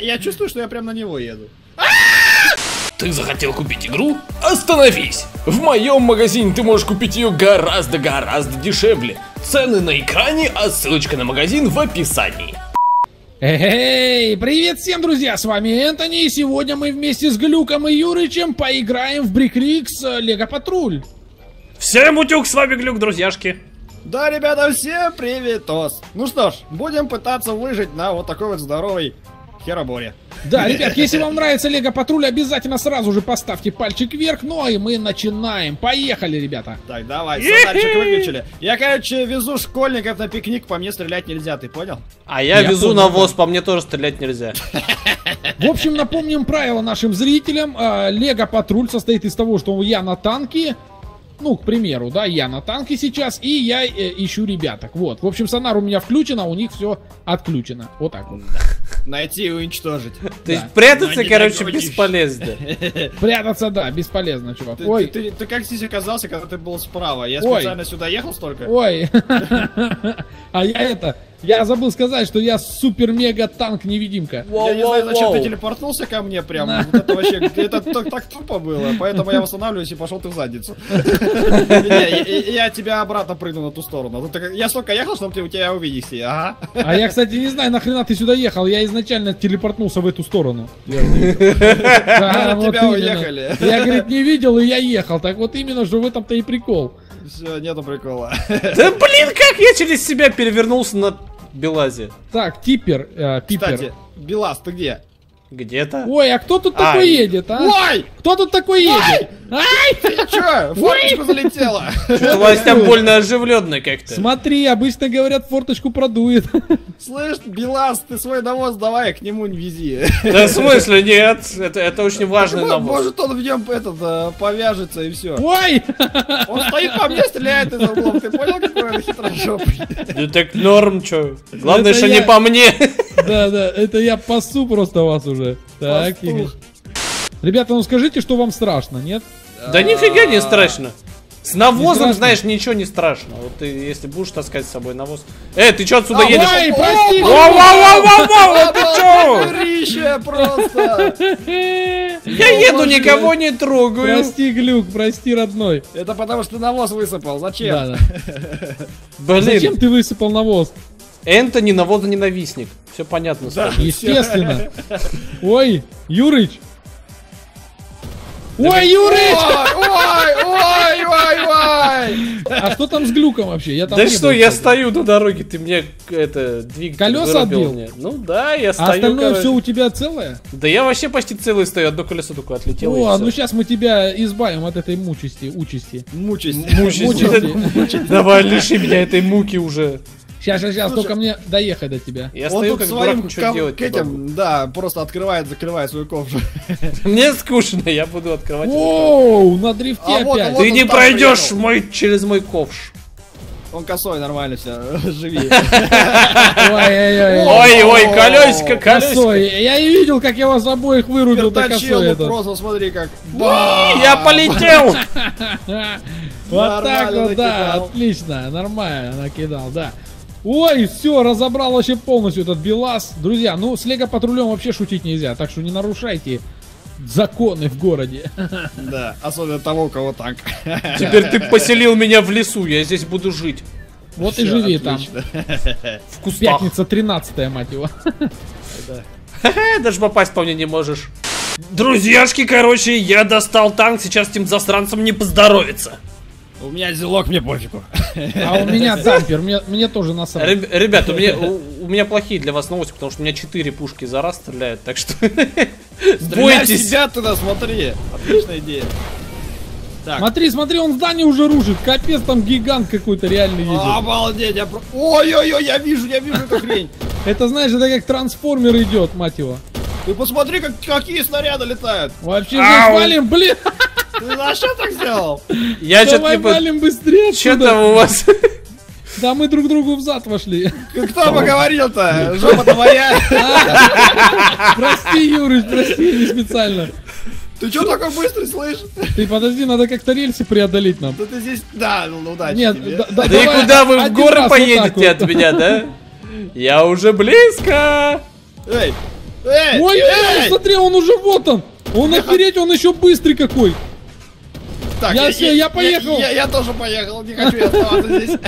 Я чувствую, что я прям на него еду. Ты захотел купить игру? Остановись! В моем магазине ты можешь купить ее гораздо дешевле. Цены на экране, а ссылочка на магазин в описании. Эй, привет всем, друзья! С вами Энтони, и сегодня мы вместе с Глюком и Юричем поиграем в Брик Ригс Лего Патруль. Всем утюг, с вами Глюк, друзьяшки. Да, ребята, всем приветос. Ну что ж, будем пытаться выжить на вот такой вот здоровой хероборе. Да, ребят, если вам нравится Лего Патруль, обязательно сразу же поставьте пальчик вверх. Ну и мы начинаем. Поехали, ребята. Так, давай, фонарчик выключили. Я, короче, везу школьников на пикник, по мне стрелять нельзя, ты понял? А я везу на ВОЗ, по мне тоже стрелять нельзя. В общем, напомним правила нашим зрителям. Лего Патруль состоит из того, что я на танке. Ну, к примеру, да, я на танке сейчас, и я ищу ребяток. Вот, в общем, сонар у меня включен, а у них все отключено. Вот так вот. Найти и уничтожить. То есть прятаться, короче, бесполезно. Прятаться, да, бесполезно, чувак. Ой, ты как здесь оказался, когда ты был справа? Я специально сюда ехал столько? Ой, а я забыл сказать, что я супер-мега-танк-невидимка. Я не знаю, зачем ты телепортнулся ко мне прямо. Это вообще, это так тупо было. Поэтому я восстанавливаюсь и пошел ты в задницу. Я тебя обратно прыгну на ту сторону. Я столько ехал, чтобы ты у тебя увидишь. А я, кстати, не знаю, нахрена ты сюда ехал. Я изначально телепортнулся в эту сторону. Тебя уехали. Я, говорит, не видел, и я ехал. Так вот именно, что в этом-то и прикол. Все, нету прикола. Да блин, как я через себя перевернулся на БелАЗе. Так, Пипер. Кстати, БелАЗ, ты где? Где-то. Ой, а кто тут такой едет, а? Ой! Кто тут такой едет? Ай! Ты чё? Форточку залетела. Властям больно оживленно как-то. Смотри, обычно говорят, форточку продует. Слышь, БелАЗ, ты свой навоз давай, к нему не вези. Да в смысле, нет, это очень важный навоз. Может он в нем этот повяжется и все. Ой! Он стоит по мне, стреляет из углов, ты понял, какой он хитрожопый? Да так норм, чё. Главное, что не по мне. Да, это я пасу просто вас уже. Так, ребята, ну скажите, что вам страшно, нет? Да нифига не страшно. С навозом, знаешь, ничего не страшно. Вот ты, если будешь таскать с собой навоз... Эй, ты чё отсюда едешь? Ой, прости! Воу-воу-воу-воу-воу! Ты чё? Я еду, никого не трогаю. Прости, Глюк, прости, родной. Это потому, что ты навоз высыпал, зачем? Зачем ты высыпал навоз? Энтони навозоненавистник. Все понятно. Да, естественно. Ой, Юрич. Ой, Юрич! Ой! А что там с Глюком вообще? Я там да что, я стою на дороге, ты мне это двигатель колеса отбил? Мне. Ну да, я стою. А остальное короче. Все у тебя целое? Да я вообще почти целый стою, одно колесо только отлетело. О, ну сейчас мы тебя избавим от этой мучести. Давай, лиши меня этой муки уже. Сейчас, только мне доехать до тебя. Я стою как дурак, ничего делать не могу. Да, просто открывает, закрывает свою ковшу. Мне скучно, я буду открывать. Оу, на дрифте опять. Ты не пройдешь через мой ковш. Он косой, нормально все, живи. Ой-ой-ой, колесико. Я и видел, как я вас обоих вырубил до косой. Просто смотри как. Я полетел. Вот так вот, да, отлично, нормально накидал, да. Ой, все, разобрал вообще полностью этот БелАЗ. Друзья, ну с Лего Патрулем вообще шутить нельзя, так что не нарушайте законы в городе. Да, особенно того, у кого танк. Теперь ты поселил меня в лесу, я здесь буду жить. Вот все, и живи отлично. Там. В кустах. Пятница 13-я, мать его. Даже попасть по мне не можешь. Друзьяшки, короче, я достал танк, сейчас тем засранцам не поздоровится. У меня ЗИЛок, мне пофигу. А у меня дампер, мне тоже насрать. Ребят, у меня плохие для вас новости, потому что у меня 4 пушки за раз стреляют, так что... Бойтесь! Себя туда, смотри! Отличная идея. Так. Смотри, он здание уже рушит. Капец, там гигант какой-то реально едет. Обалдеть, я... Ой-ой-ой, я вижу эту хрень. Это, знаешь, это как трансформер идет, мать его. Ты посмотри, какие снаряды летают. Вообще, мы валим, блин! А что так сделал? Я давай валим быстрее. Что там у вас? Да мы друг другу в зад вошли. Кто поговорил-то? Жопа твоя. Прости, Юрич, прости, не специально. Ты чё такой быстрый, слышишь? Ты подожди, надо как-то рельсы преодолеть нам. Да ты здесь, да, ну удачи тебе. Да и куда вы в горы поедете от меня, да? Я уже близко. Эй, Ой, смотри, он уже вот он. Он охереть, он еще быстрый какой. Так, я поехал. Я тоже поехал, не хочу оставаться здесь.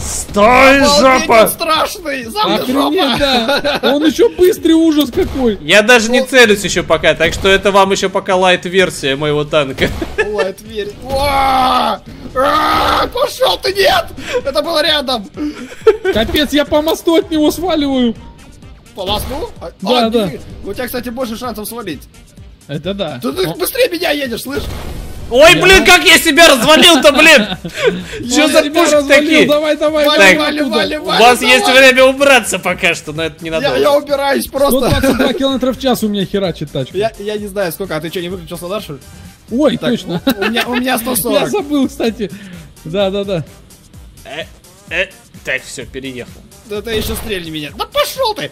Стой, жопа! Страшный! Охренеть, да! Он еще быстрый, ужас какой! Я даже не целюсь еще пока, так что это вам еще пока лайт-версия моего танка. Лайт-версия. Пошел ты, нет! Это было рядом! Капец, я по мосту от него сваливаю! По мосту? Да, да. У тебя, кстати, больше шансов свалить. Это да. Ты быстрее меня едешь, слышь? Ой, блин, как я себя развалил-то, блин! Че за пушки такие? Давай, давай, вали, у вас есть время убраться пока что, но это не надо. Я убираюсь просто. 122 километра в час у меня херачит тачка. Я не знаю сколько, а ты что, не выключился дальше? Ой, точно. У меня 140. Я забыл, кстати. Да. Так, все, переехал. Да ты еще стрельни меня. Да пошел ты!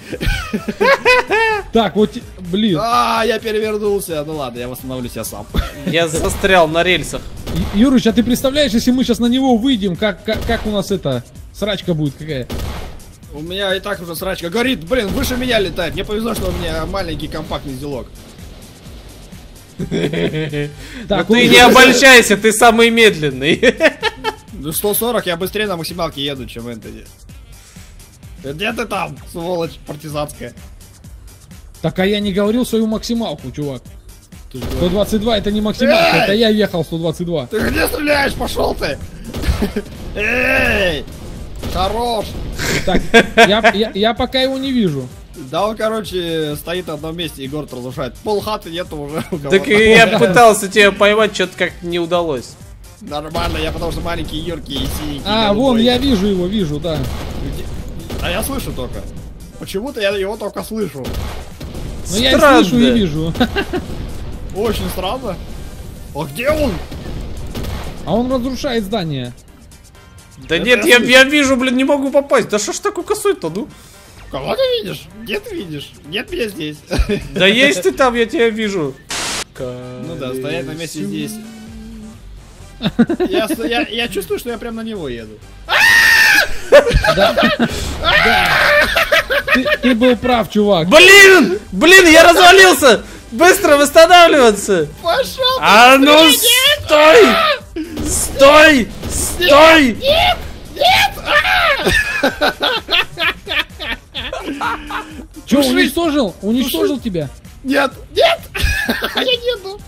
Так, вот, блин. А, я перевернулся. Ну ладно, я восстановлюсь я сам. Я застрял на рельсах. Юрич, а ты представляешь, если мы сейчас на него выйдем, как у нас это, срачка будет какая? У меня и так уже срачка горит, блин, выше меня летает. Мне повезло, что у меня маленький компактный зилок. Так, ты не обольщайся, ты самый медленный. Ну 140, я быстрее на максималке еду, чем Энтони. Где ты там, сволочь партизанская? Так, а я не говорил свою максималку, чувак. 122 это не максималка, это я ехал 122. Ты где стреляешь, пошел ты? Эй! Хорош! Так, я пока его не вижу. Да он, короче, стоит на одном месте и город разрушает. Пол хаты нету уже. Так я пытался тебя поймать, что-то как-то не удалось. Нормально, я потому что маленький, юркий и синий. А, вон, я вижу его, да. А я слышу только. Почему-то я его только слышу. Ну я и слышу, и вижу. Очень странно. А где он? А он разрушает здание. Да нет, я вижу, блин, не могу попасть. Да что ж такой косой-то, ну? Кого ты видишь? Где ты видишь? Нет меня здесь. Да есть ты там, я тебя вижу. Ну да, стоять на месте здесь. Я чувствую, что я прям на него еду. Ты был прав, чувак. Блин, я развалился. Быстро восстанавливаться. Пошел. А ну стой, стой. Нет. Че, уничтожил? Уничтожил тебя? Нет. Я еду.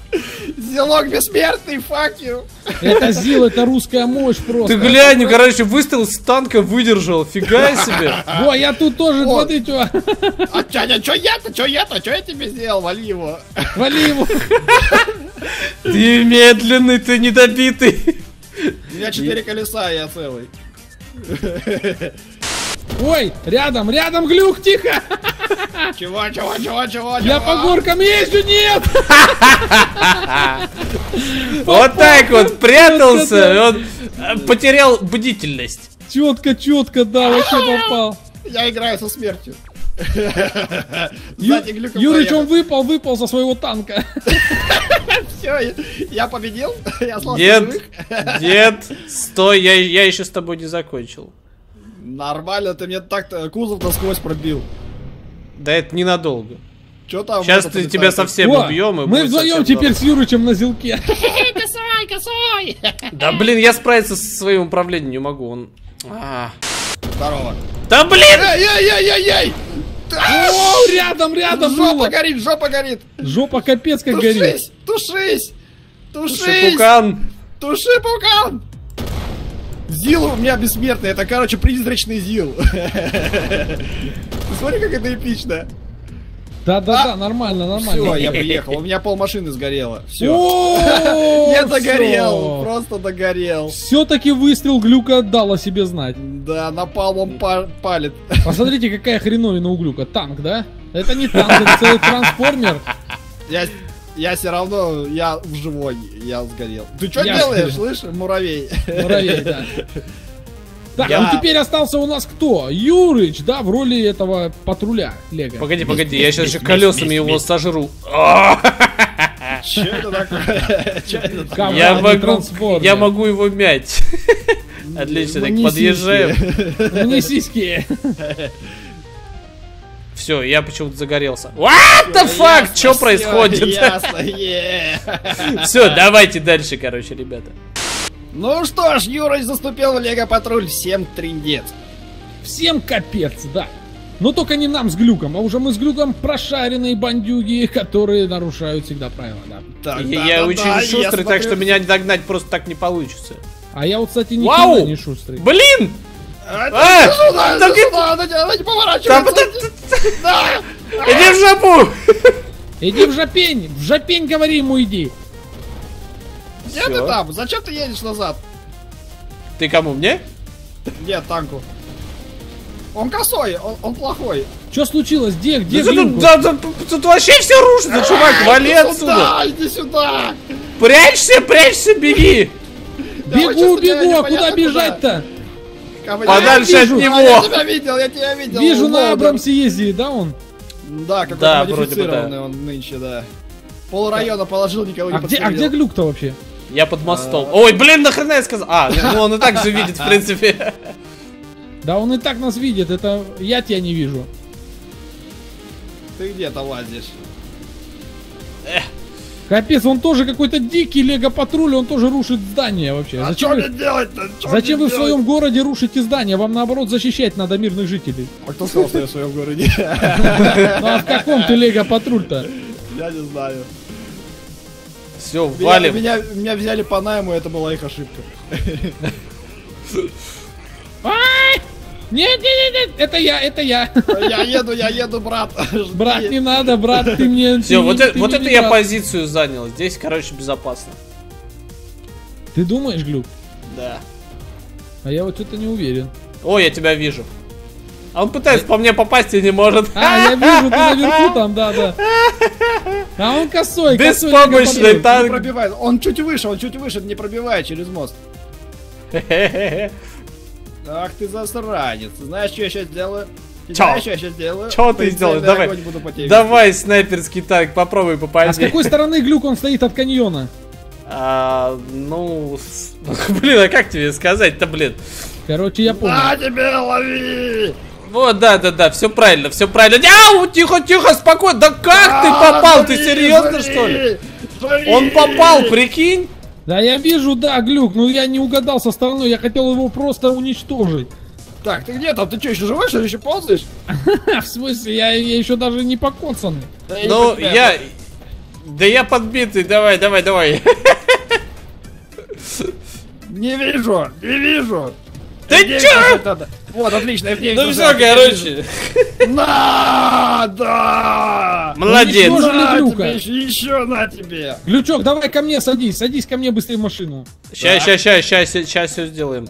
Зилок бессмертный, fuck you. Это ЗИЛ, это русская мощь просто. Ты глянь, короче, выстрел с танка выдержал, фига себе. Во, я тут тоже, смотри, чё. А чё я-то, чё я тебе сделал, вали его. Ты медленный, ты недобитый. У меня 4 колеса, я целый. Ой, рядом, Глюк, тихо! Чего? Я по горкам езжу, нет! Вот так вот, прятался, он потерял бдительность. Четко, да, вообще попал. Я играю со смертью. Юрич, он выпал со своего танка. Все, я победил? Я остался живых? Нет, стой, я еще с тобой не закончил. Нормально, ты мне так-то кузов насквозь пробил. Да это ненадолго. Чё там? Сейчас ты тебя совсем убьем. Мы вдвоем теперь с Юричем на зилке. Косой! Да блин, я справиться со своим управлением не могу, он... Здорово. Да блин! Эй! Рядом! Жопа горит! Жопа капец как горит! Тушись! Туши, пукан! ЗИЛ у меня бессмертный, это, короче, призрачный ЗИЛ. Смотри, как это эпично. Да, нормально. Все, я приехал, у меня пол машины сгорело. Все. Я догорел, просто догорел. Все-таки выстрел Глюка дал о себе знать. Да, напалмом палит. Посмотрите, какая хреновина у Глюка. Танк, да? Это не танк, это целый трансформер. Я все равно, я живой, я сгорел. Ты что делаешь, слышишь, муравей? Муравей, да. Так, а теперь остался у нас кто? Юрич, да, в роли этого патруля Лего. Погоди, я сейчас же колесами его сожру. Че это такое? Я могу его мять. Отлично, так подъезжаем. Мне сиськи. Все, я почему-то загорелся. What the fuck? Что происходит? Ясно, yeah. Все, давайте дальше, короче, ребята. Ну что ж, Юрич заступил в Лего Патруль. Всем триндец. Всем капец, да. Но только не нам с Глюком, а уже мы с Глюком прошаренные бандюги, которые нарушают всегда правила, да. Так, я очень шустрый, так что меня догнать просто так не получится. А я вот, кстати, никогда не шустрый. Блин! Не поворачивайся! Иди в жопу! Иди в жопень! В жопень говори ему, иди! Где ты там? Зачем ты едешь назад? Ты кому, мне? Нет, танку. Он косой, он плохой. Что случилось? Где тут вообще все рушится, чувак, вали отсюда! Иди сюда! Прячься, прячься, беги! Бегу, а куда бежать-то? Подальше от него! Я тебя видел! Вижу, на Абрамсе ездит, да, он? Да, какой-то модифицированный он нынче, да. Пол района положил, никого не подстрелил. А где Глюк-то вообще? Я под мостом. Ой, блин, нахрена я сказал? А, ну он и так же видит, в принципе. Да он и так нас видит, это я тебя не вижу. Ты где-то лазишь. Капец, он тоже какой-то дикий Лего Патруль, он тоже рушит здание вообще. А зачем вы делать-то? Зачем вы в своем городе рушите здание? Вам наоборот защищать надо мирных жителей. А кто сказал, что я в своем городе? Ну а в каком ты Лего Патруль-то? Я не знаю. Все, валим. Меня взяли по найму, это была их ошибка. Нет, это я. Я еду, брат. Жди. Брат, не надо, брат, ты мне... Все, вот это я позицию занял. Здесь, короче, безопасно. Ты думаешь, Глюк? Да. А я вот что-то не уверен. О, я тебя вижу. А он пытается по мне попасть и не может. А, я вижу, ты наверху там, да. А он косой. Беспомощный танк. Он чуть выше, не пробивает через мост. Ах ты засранец, знаешь, что я сейчас делаю? Чё ты сделаешь? Давай снайперский танк, попробуй попади. А с какой стороны Глюк он стоит от каньона? Ну, блин, а как тебе сказать-то, блин? Короче, я понял. На тебе, лови! Вот, да, все правильно. Ау, тихо, спокойно. Да как ты попал? Ты серьезно, что ли? Он попал, прикинь? Да я вижу, да, Глюк, но я не угадал со стороны, я хотел его просто уничтожить. Так, ты где там? Ты что, еще живой, что ли, еще ползаешь? В смысле, я еще даже не покоцанный. Ну, я... Да я подбитый, давай. Не вижу. Ты че? Вот, отлично, F9. Ну все, короче. Да! Молодец. Еще на тебе. Глючок, давай ко мне садись ко мне быстрее в машину. Сейчас все сделаем.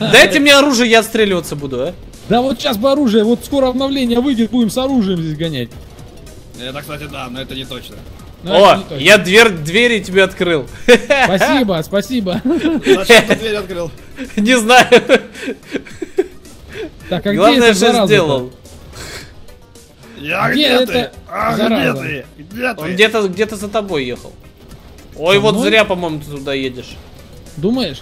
Дайте мне оружие, я отстреливаться буду, а? Да вот сейчас бы оружие, вот скоро обновление выйдет, будем с оружием здесь гонять. Это, кстати, да, но это не точно. О, я двери тебе открыл. Спасибо. Зачем ты дверь открыл? Не знаю. Так, а главное, что сделал. Где ты? Он где-то за тобой ехал. Ой, вот зря, по-моему, ты туда едешь. Думаешь?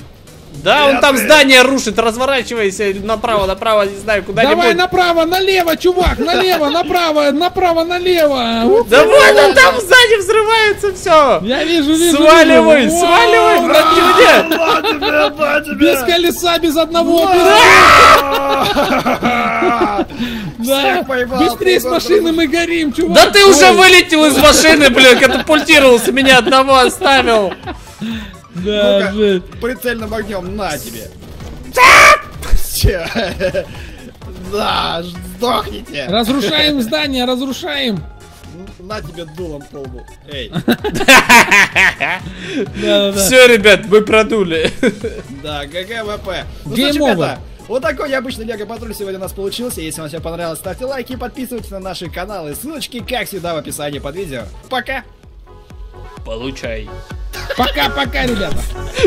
Да, он там здание рушит, разворачивайся направо, не знаю, куда-нибудь. Давай направо, налево, чувак, налево, направо, налево. Да вон он там сзади взрывается все. Я вижу. Сваливай, брат, не мне. Без колеса, без одного. Быстрее с машины, мы горим, чувак. Да ты уже вылетел из машины, блин, катапультировался, меня одного оставил. Да, ну прицельным огнем на тебе. Да, сдохните. Разрушаем здание, разрушаем. На тебе дулом полбу. Эй. Все, ребят, мы продули. Да, ГГВП. Ну что, ребята, вот такой необычный Лего Патруль сегодня у нас получился. Если вам все понравилось, ставьте лайки и подписывайтесь на наши каналы. Ссылочки, как всегда, в описании под видео. Пока. Получай. Пока, ребята.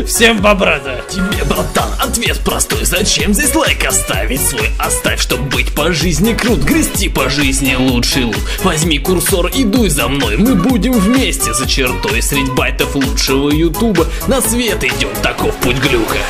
Всем бобра, да. Тебе, братан, ответ простой. Зачем здесь лайк оставить свой? Оставь, чтоб быть по жизни крут. Грести по жизни лучший лут. Возьми курсор и дуй за мной. Мы будем вместе за чертой. Средь байтов лучшего ютуба на свет идем. Таков путь Глюка.